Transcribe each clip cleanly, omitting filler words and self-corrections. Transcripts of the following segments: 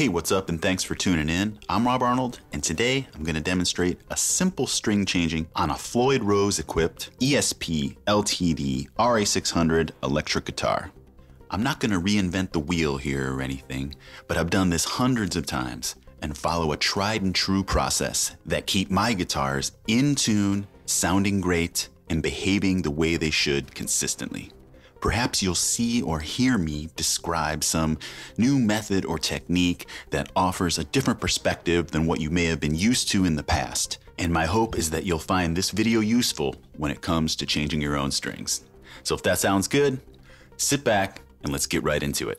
Hey, what's up, and thanks for tuning in. I'm Rob Arnold, and today I'm going to demonstrate a simple string changing on a Floyd Rose equipped ESP-LTD RA600 electric guitar. I'm not going to reinvent the wheel here or anything, but I've done this hundreds of times and follow a tried and true process that keep my guitars in tune, sounding great, and behaving the way they should consistently. Perhaps you'll see or hear me describe some new method or technique that offers a different perspective than what you may have been used to in the past. And my hope is that you'll find this video useful when it comes to changing your own strings. So if that sounds good, sit back and let's get right into it.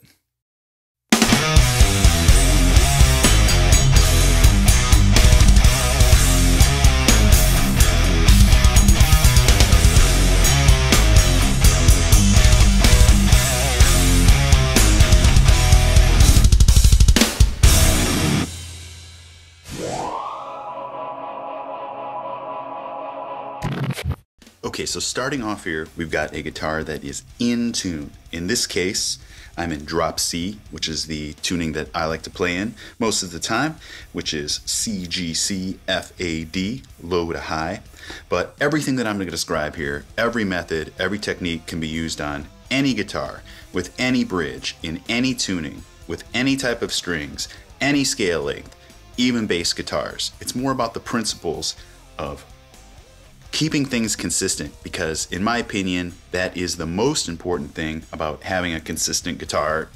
Okay, so starting off here, we've got a guitar that is in tune. In this case, I'm in drop C, which is the tuning that I like to play in most of the time, which is C, G, C, F, A, D, low to high. But everything that I'm going to describe here, every method, every technique can be used on any guitar, with any bridge, in any tuning, with any type of strings, any scale length, even bass guitars. It's more about the principles of keeping things consistent, because in my opinion, that is the most important thing about having a consistent guitar,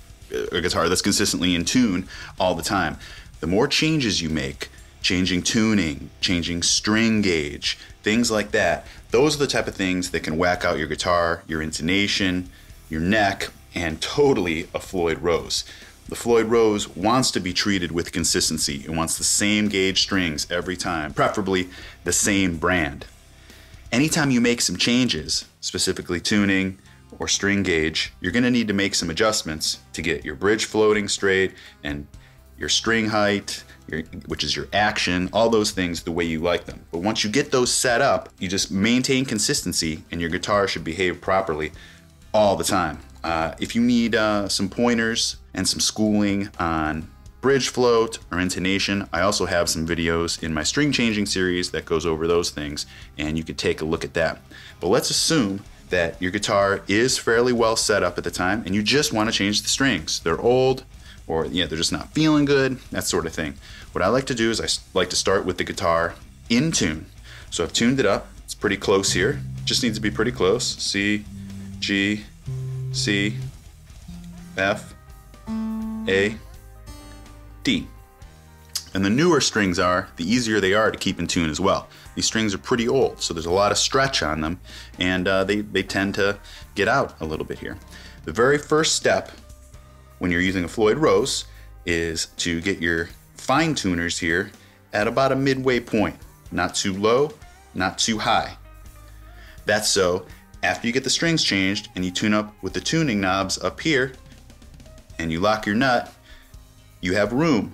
a guitar that's consistently in tune all the time. The more changes you make, changing tuning, changing string gauge, things like that, those are the type of things that can whack out your guitar, your intonation, your neck, and totally a Floyd Rose. The Floyd Rose wants to be treated with consistency. It wants the same gauge strings every time, preferably the same brand. Anytime you make some changes, specifically tuning or string gauge, you're going to need to make some adjustments to get your bridge floating straight and your string height, which is your action, all those things the way you like them. But once you get those set up, you just maintain consistency and your guitar should behave properly all the time. If you need some pointers and some schooling on bridge float or intonation, I also have some videos in my string changing series that goes over those things, and you could take a look at that. But let's assume that your guitar is fairly well set up at the time and you just want to change the strings. They're old, or they're just not feeling good, that sort of thing. What I like to do is I like to start with the guitar in tune. So I've tuned it up, it's pretty close here, just needs to be pretty close. C, G, C, F, A, D. And the newer strings are, the easier they are to keep in tune as well. These strings are pretty old, so there's a lot of stretch on them, and they tend to get out a little bit here. The very first step when you're using a Floyd Rose is to get your fine tuners here at about a midway point, not too low, not too high. That's so after you get the strings changed and you tune up with the tuning knobs up here and you lock your nut, you have room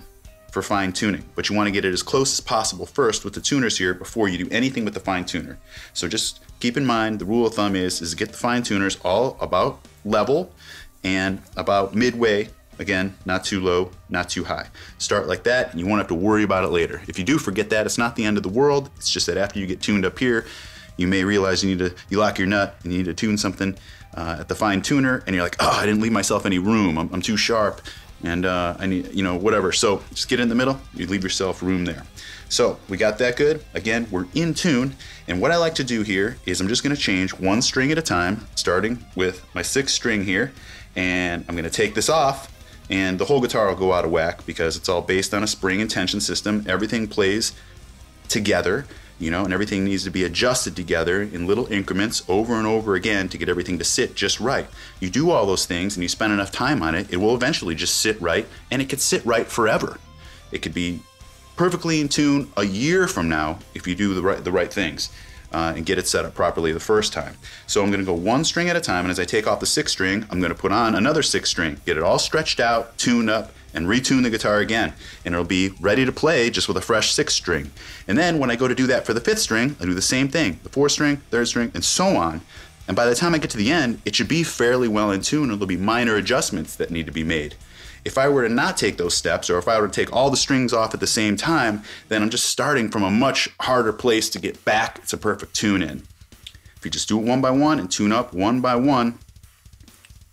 for fine tuning, but you want to get it as close as possible first with the tuners here before you do anything with the fine tuner. So just keep in mind, the rule of thumb is get the fine tuners all about level and about midway. Again, not too low, not too high. Start like that and you won't have to worry about it later. If you do forget that, it's not the end of the world. It's just that after you get tuned up here, you may realize you lock your nut and you need to tune something at the fine tuner, and you're like, oh, I didn't leave myself any room. I'm too sharp. And I need, whatever. So just get in the middle, you leave yourself room there. So we got that good. Again, we're in tune. And what I like to do here is I'm just gonna change one string at a time, starting with my sixth string here. And I'm gonna take this off and the whole guitar will go out of whack because it's all based on a spring and tension system. Everything plays together, and everything needs to be adjusted together in little increments over and over again to get everything to sit just right. You do all those things and you spend enough time on it, it will eventually just sit right, and it could sit right forever. It could be perfectly in tune a year from now if you do the right things and get it set up properly the first time. So I'm gonna go one string at a time, and as I take off the sixth string, I'm gonna put on another sixth string, get it all stretched out, tuned up, and retune the guitar again, and it'll be ready to play just with a fresh sixth string. And then when I go to do that for the fifth string, I do the same thing, the fourth string, third string, and so on. And by the time I get to the end, it should be fairly well in tune, and there'll be minor adjustments that need to be made. If I were to not take those steps, or if I were to take all the strings off at the same time, then I'm just starting from a much harder place to get back to perfect tune in. If you just do it one by one and tune up one by one,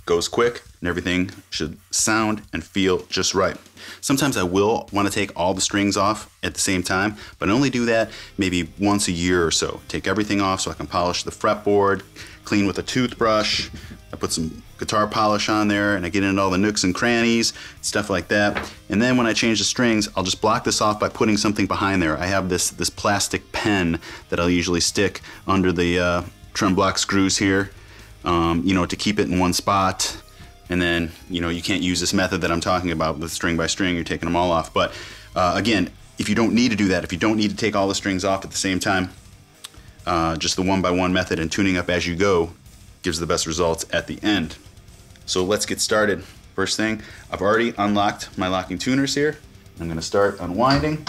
goes quick and everything should sound and feel just right. Sometimes I will want to take all the strings off at the same time, but I only do that maybe once a year or so. Take everything off so I can polish the fretboard, clean with a toothbrush. I put some guitar polish on there and I get into all the nooks and crannies, stuff like that. And then when I change the strings, I'll just block this off by putting something behind there. I have this plastic pen that I'll usually stick under the trem block screws here. You know, to keep it in one spot. And then, you know, you can't use this method that I'm talking about with string by string, you're taking them all off. But again, if you don't need to do that, if you don't need to take all the strings off at the same time, just the one by one method and tuning up as you go gives the best results at the end. So let's get started. First thing, I've already unlocked my locking tuners here. I'm gonna start unwinding.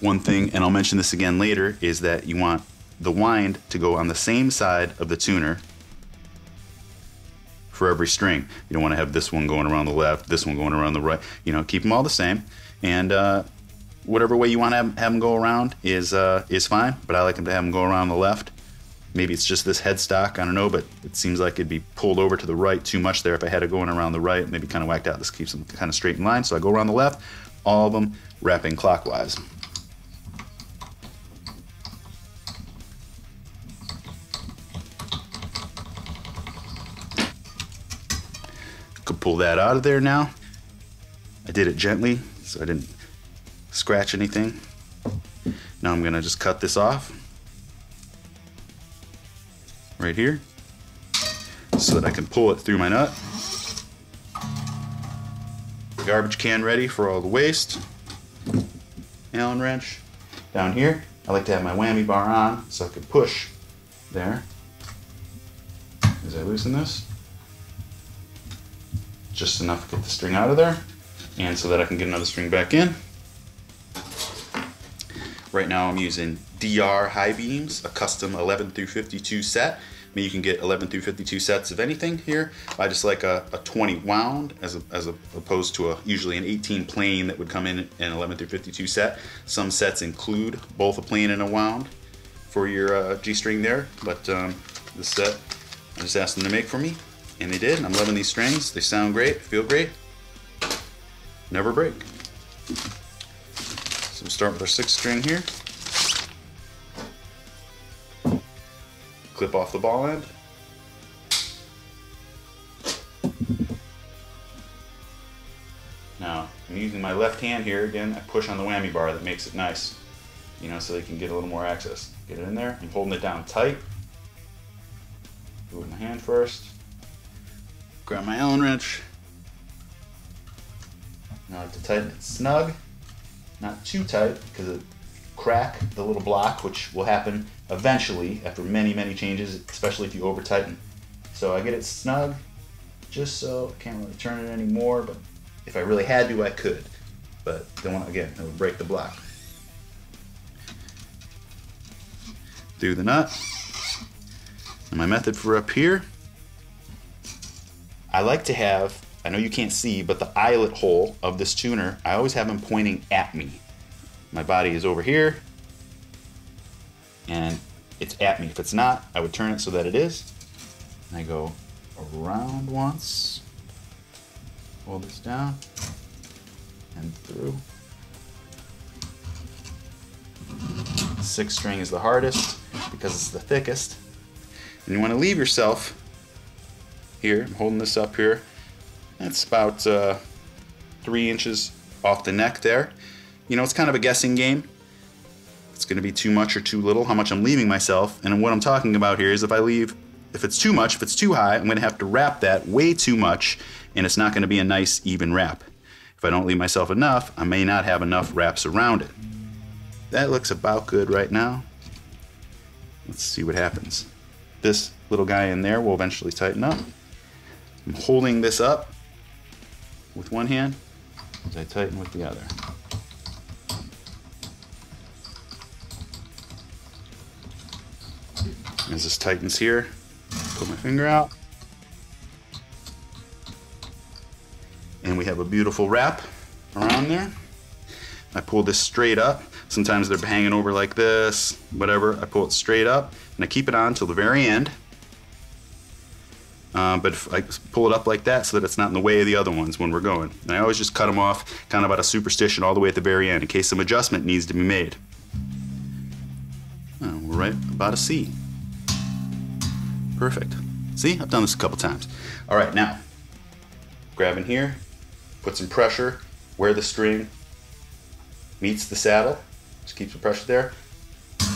One thing, and I'll mention this again later, is that you want the wind to go on the same side of the tuner for every string. You don't want to have this one going around the left, this one going around the right. You know, keep them all the same. And whatever way you want to have them go around is fine, but I like them to have them go around the left. Maybe it's just this headstock, I don't know, but it seems like it'd be pulled over to the right too much there. If I had it going around the right, maybe kind of whacked out. This keeps them kind of straight in line. So I go around the left, all of them wrapping clockwise. Could pull that out of there now. I did it gently so I didn't scratch anything. Now I'm gonna just cut this off right here so that I can pull it through my nut. Garbage can ready for all the waste. Allen wrench down here. I like to have my whammy bar on so I can push there as I loosen this. Just enough to get the string out of there and so that I can get another string back in. Right now I'm using DR high beams, a custom 11 through 52 set. I mean, you can get 11 through 52 sets of anything here. I just like a 20 wound as opposed to usually an 18 plane that would come in an 11 through 52 set. Some sets include both a plane and a wound for your G string there, but this set I just asked them to make for me. And they did. I'm loving these strings. They sound great, feel great, never break. So we'll start with our sixth string here. Clip off the ball end. Now, I'm using my left hand here again. I push on the whammy bar, that makes it nice, you know, so they can get a little more access. Get it in there. I'm holding it down tight. Do it in the hand first. Grab my Allen wrench. Now I have to tighten it snug, not too tight because it crack the little block, which will happen eventually after many, many changes, especially if you over tighten. So I get it snug, just so I can't really turn it anymore, but if I really had to, I could. But don't want, again, it would break the block. Through the nut. And my method for up here, I like to have, I know you can't see, but the eyelet hole of this tuner, I always have him pointing at me. My body is over here, and it's at me. If it's not, I would turn it so that it is. And I go around once, pull this down, and through. Sixth string is the hardest because it's the thickest. And you want to leave yourself here, I'm holding this up here. That's about 3 inches off the neck there. You know, it's kind of a guessing game. It's gonna be too much or too little, how much I'm leaving myself. And what I'm talking about here is if I leave, if it's too much, if it's too high, I'm gonna have to wrap that way too much and it's not gonna be a nice even wrap. If I don't leave myself enough, I may not have enough wraps around it. That looks about good right now. Let's see what happens. This little guy in there will eventually tighten up. I'm holding this up with one hand as I tighten with the other. As this tightens here, Put my finger out. And we have a beautiful wrap around there. I pull this straight up. Sometimes they're hanging over like this, whatever. I pull it straight up and I keep it on till the very end. But if I pull it up like that so that it's not in the way of the other ones when we're going. And I always just cut them off kind of out of superstition all the way at the very end in case some adjustment needs to be made. And we're right about a C. Perfect. See, I've done this a couple times. All right, now, grab in here, put some pressure where the string meets the saddle. Just keep the pressure there.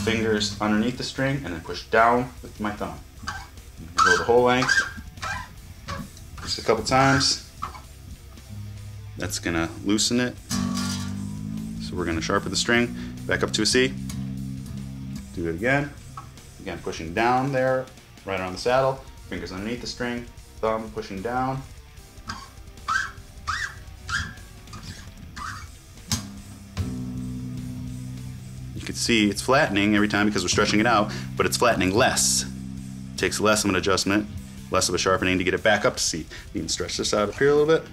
Fingers underneath the string and then push down with my thumb. Go the whole length. Just a couple times. That's gonna loosen it. So we're gonna sharpen the string. Back up to a C. Do it again. Again, pushing down there, right on the saddle. Fingers underneath the string. Thumb pushing down. You can see it's flattening every time because we're stretching it out, but it's flattening less. It takes less of an adjustment, less of a sharpening to get it back up to C. You can stretch this out up here a little bit.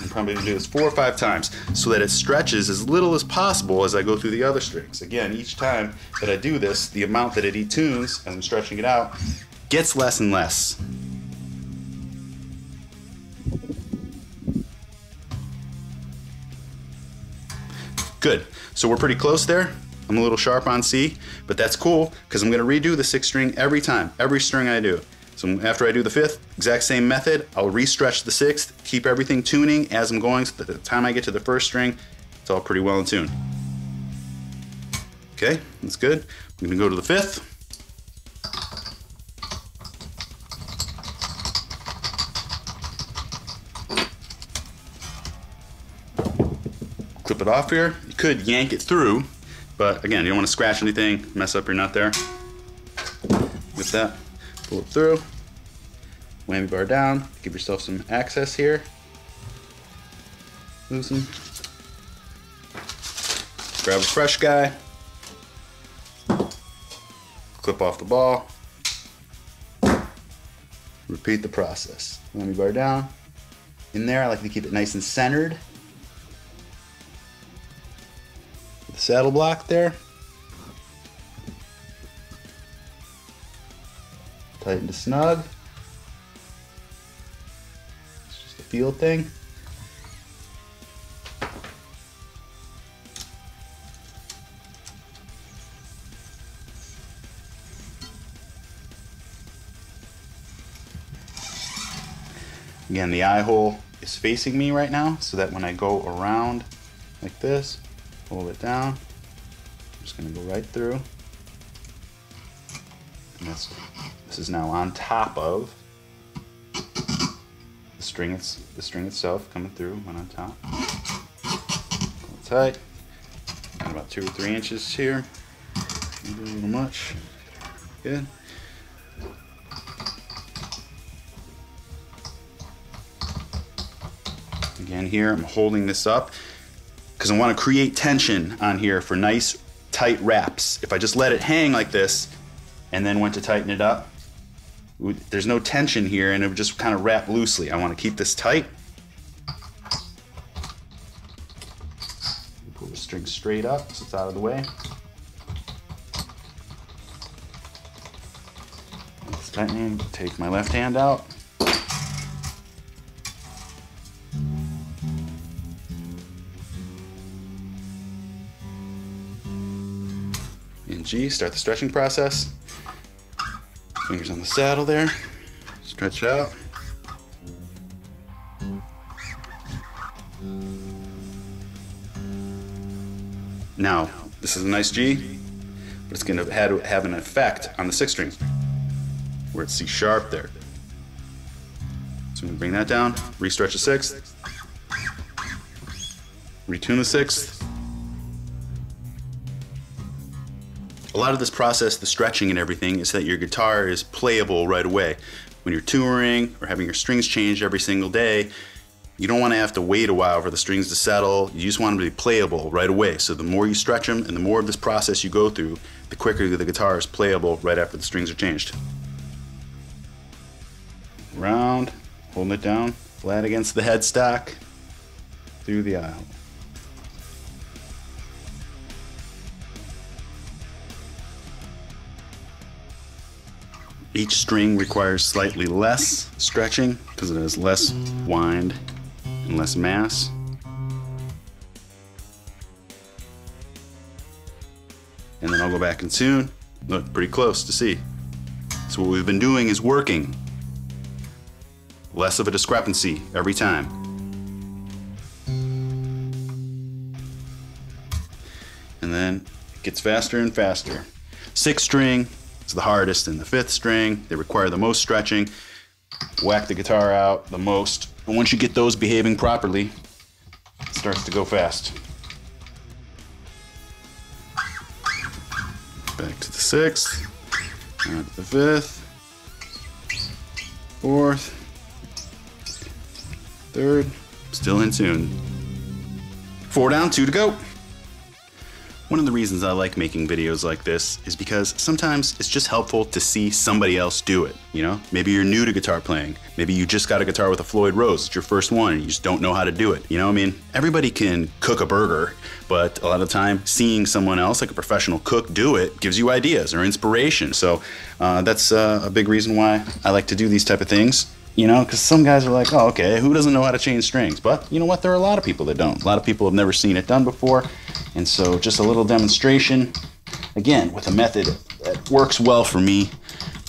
I'm probably gonna do this 4 or 5 times so that it stretches as little as possible as I go through the other strings. Again, each time that I do this, the amount that it etunes as I'm stretching it out gets less and less. Good, so we're pretty close there. I'm a little sharp on C, but that's cool because I'm gonna redo the 6th string every time, every string I do. So after I do the 5th, exact same method, I'll re-stretch the 6th, keep everything tuning as I'm going so that by the time I get to the 1st string, it's all pretty well in tune. Okay, that's good. I'm gonna go to the 5th. Clip it off here. You could yank it through, but again, you don't want to scratch anything, mess up your nut there. Whip that, pull it through, whammy bar down, give yourself some access here. Loosen. Grab a fresh guy. Clip off the ball. Repeat the process. Whammy bar down. In there, I like to keep it nice and centered. Saddle block there. Tighten to snug. It's just a feel thing. Again, the eye hole is facing me right now, so that when I go around like this, hold it down. I'm just gonna go right through. And this is now on top of the string. It's the string itself coming through, one on top. Hold tight. Got about 2 or 3 inches here. Maybe a little much. Good. Again, here I'm holding this up. Because I want to create tension on here for nice tight wraps. If I just let it hang like this and then went to tighten it up, there's no tension here and it would just kind of wrap loosely. I want to keep this tight. Pull the string straight up so it's out of the way. It's tightening. Take my left hand out. G, start the stretching process. Fingers on the saddle there. Stretch out. Now, this is a nice G, but it's going to have an effect on the 6th string, where it's C sharp there. So we bring that down, re-stretch the 6th, retune the 6th. A lot of this process, the stretching and everything, is that your guitar is playable right away. When you're touring or having your strings changed every single day, You don't want to have to wait a while for the strings to settle. You just want them to be playable right away. So the more you stretch them and the more of this process you go through, the quicker the guitar is playable right after the strings are changed. Round, holding it down, flat against the headstock, through the aisle. Each string requires slightly less stretching because it has less wind and less mass. And then I'll go back and tune. Look, pretty close to see. So what we've been doing is working. Less of a discrepancy every time. And then it gets faster and faster. Sixth string, it's the hardest, and the fifth string, they require the most stretching. Whack the guitar out the most. And once you get those behaving properly, it starts to go fast. Back to the sixth, now to the fifth, fourth, third, still in tune. Four down, two to go. One of the reasons I like making videos like this is because sometimes it's just helpful to see somebody else do it, you know? Maybe you're new to guitar playing. Maybe you just got a guitar with a Floyd Rose, it's your first one, and you just don't know how to do it, you know what I mean? Everybody can cook a burger, but a lot of the time, seeing someone else, like a professional cook, do it, gives you ideas or inspiration. So that's a big reason why I like to do these type of things. You know, because some guys are like, oh, okay, who doesn't know how to change strings? But you know what? There are a lot of people that don't. A lot of people have never seen it done before. And so just a little demonstration, again, with a method that works well for me,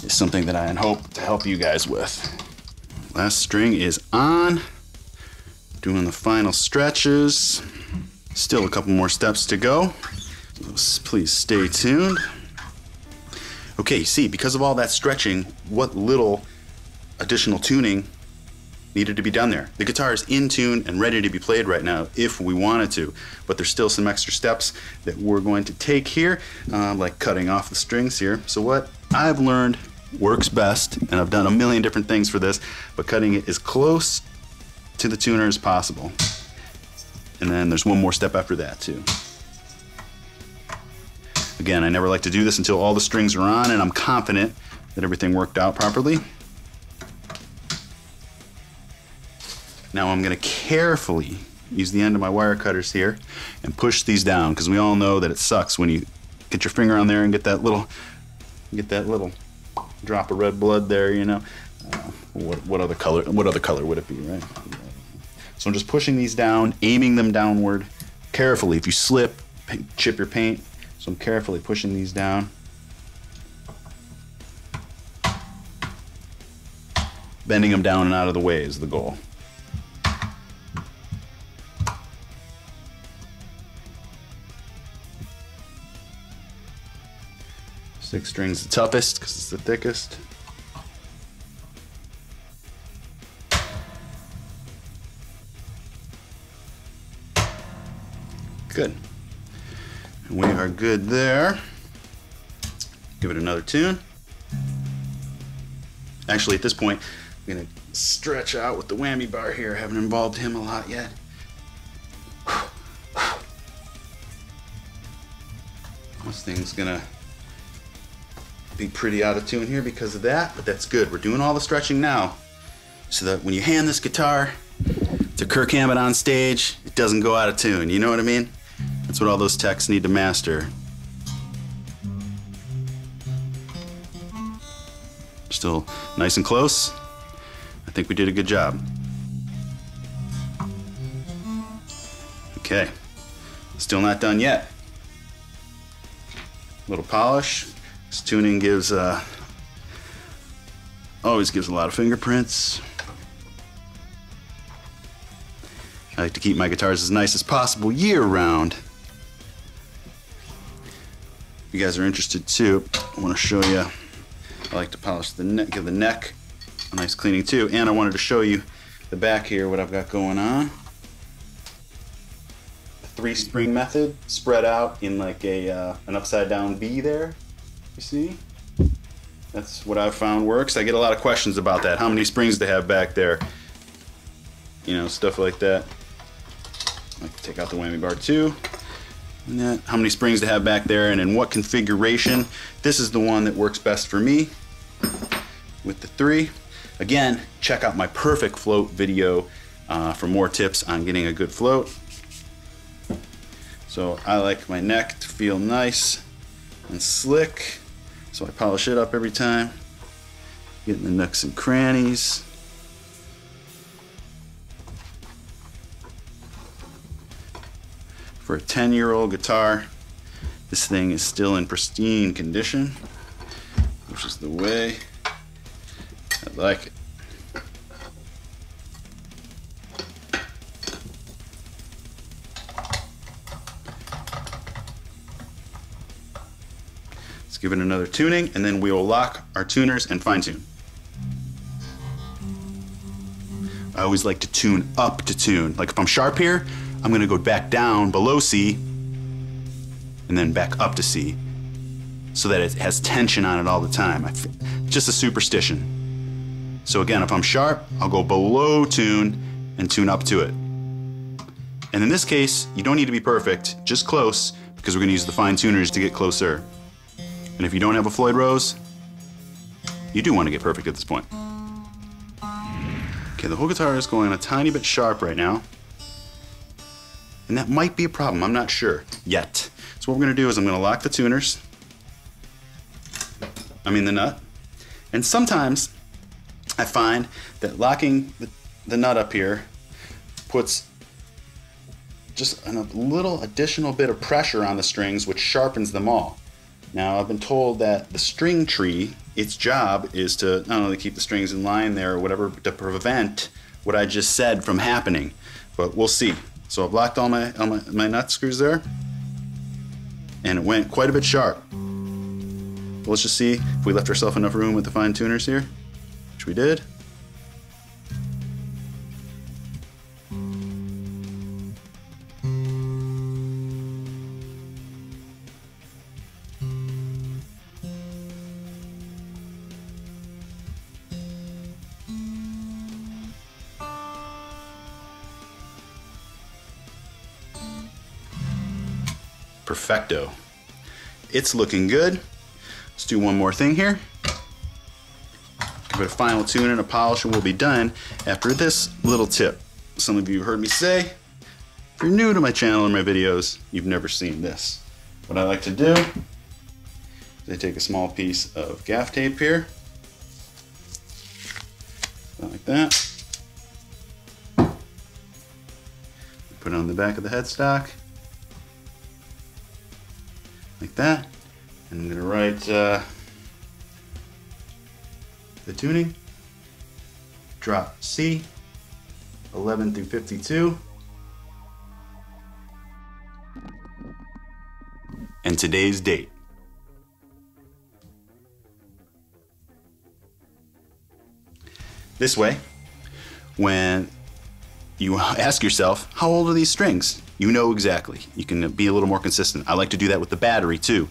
is something that I hope to help you guys with. Last string is on. Doing the final stretches. Still a couple more steps to go. So please stay tuned. Okay, see, because of all that stretching, what little additional tuning needed to be done there. The guitar is in tune and ready to be played right now if we wanted to, but there's still some extra steps that we're going to take here, like cutting off the strings here. So what I've learned works best, and I've done a million different things for this, but cutting it as close to the tuner as possible. And then there's one more step after that too. Again, I never like to do this until all the strings are on and I'm confident that everything worked out properly. Now I'm going to carefully use the end of my wire cutters here and push these down, because we all know that it sucks when you get your finger on there and get that little drop of red blood there, you know. What other color would it be, right? So I'm just pushing these down, aiming them downward carefully. If you slip, chip your paint. So I'm carefully pushing these down. Bending them down and out of the way is the goal. Sixth string's the toughest because it's the thickest. Good. And we are good there. Give it another tune. Actually, at this point, I'm gonna stretch out with the whammy bar here. I haven't involved him a lot yet. This thing's gonna be pretty out of tune here because of that, but that's good. We're doing all the stretching now so that when you hand this guitar to Kirk Hammett on stage, it doesn't go out of tune. You know what I mean? That's what all those techs need to master. Still nice and close. I think we did a good job. Okay, still not done yet. A little polish. This tuning gives, always gives a lot of fingerprints. I like to keep my guitars as nice as possible year round. If you guys are interested too, I want to show you, I like to polish the neck, give the neck a nice cleaning too. And I wanted to show you the back here, what I've got going on. The three string method spread out in like a, an upside down V there. You see, that's what I've found works. I get a lot of questions about that. How many springs they have back there? you know, stuff like that. I can take out the whammy bar too. And that, how many springs to have back there and in what configuration. This is the one that works best for me with the 3. Again, check out my perfect float video for more tips on getting a good float. So I like my neck to feel nice and slick, so I polish it up every time, getting the nooks and crannies. For a 10-year-old guitar, this thing is still in pristine condition, which is the way I like it. Let's give it another tuning, and then we will lock our tuners and fine-tune. I always like to tune up to tune. Like if I'm sharp here, I'm gonna go back down below C and then back up to C so that it has tension on it all the time. Just a superstition. So again, if I'm sharp, I'll go below tune and tune up to it. And in this case, you don't need to be perfect, just close, because we're gonna use the fine tuners to get closer. And if you don't have a Floyd Rose, you do want to get perfect at this point. Okay, the whole guitar is going a tiny bit sharp right now. And that might be a problem, I'm not sure yet. So what we're gonna do is I'm gonna lock the tuners, I mean the nut. And sometimes I find that locking the nut up here puts just a little additional bit of pressure on the strings, which sharpens them all. Now, I've been told that the string tree, its job is to not only keep the strings in line there or whatever, but to prevent what I just said from happening, but we'll see. So I've locked all my nut screws there, and it went quite a bit sharp. But let's just see if we left ourselves enough room with the fine tuners here, which we did. Perfecto. It's looking good. Let's do one more thing here. Give it a final tune and a polish, and we'll be done after this little tip. Some of you heard me say, if you're new to my channel or my videos, you've never seen this. What I like to do is I take a small piece of gaff tape here, like that. Put it on the back of the headstock. Like that, and I'm going to write the tuning, drop C, 11 through 52. And today's date. This way, when you ask yourself, how old are these strings? You know exactly. You can be a little more consistent. I like to do that with the battery too.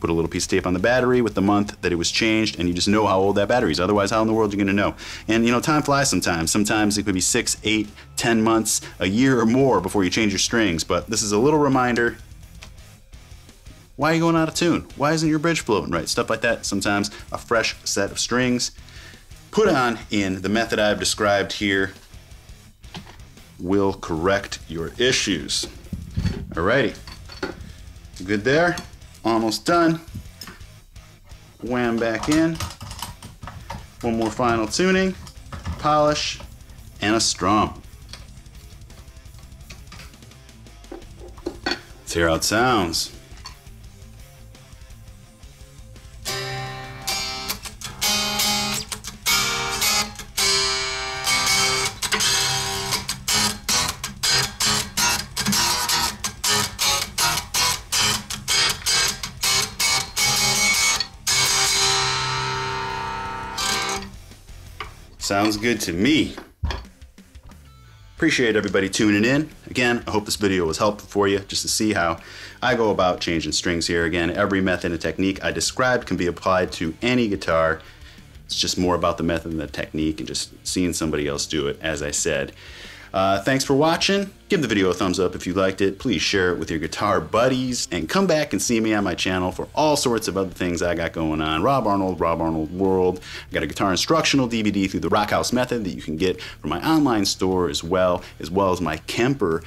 Put a little piece of tape on the battery with the month that it was changed, and you just know how old that battery is. Otherwise, how in the world are you gonna know? And you know, time flies sometimes. Sometimes it could be 6, 8, 10 months, a year or more before you change your strings. But this is a little reminder. Why are you going out of tune? Why isn't your bridge floating right? Stuff like that. Sometimes a fresh set of strings put on in the method I've described here will correct your issues. Alrighty, good there, almost done. Wham back in, one more final tuning, polish, and a strum. Let's hear how it sounds. Sounds good to me. Appreciate everybody tuning in. Again, I hope this video was helpful for you, just to see how I go about changing strings here. Again, every method and technique I described can be applied to any guitar. It's just more about the method and the technique and just seeing somebody else do it, as I said. Thanks for watching. Give the video a thumbs up if you liked it. Please share it with your guitar buddies, and come back and see me on my channel for all sorts of other things I got going on. Rob Arnold World. I got a guitar instructional DVD through the Rock House Method that you can get from my online store, as well as my Kemper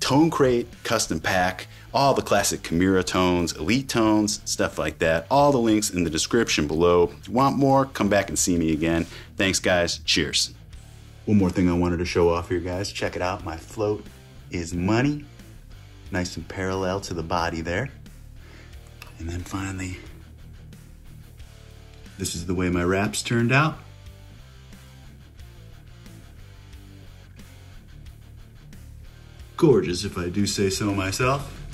Tone Crate custom pack, all the classic Chimaira tones, elite tones, stuff like that. All the links in the description below. If you want more, come back and see me again. Thanks, guys. Cheers. One more thing I wanted to show off here, guys. Check it out. My float is money. Nice and parallel to the body there. And then finally, this is the way my wraps turned out. Gorgeous, if I do say so myself.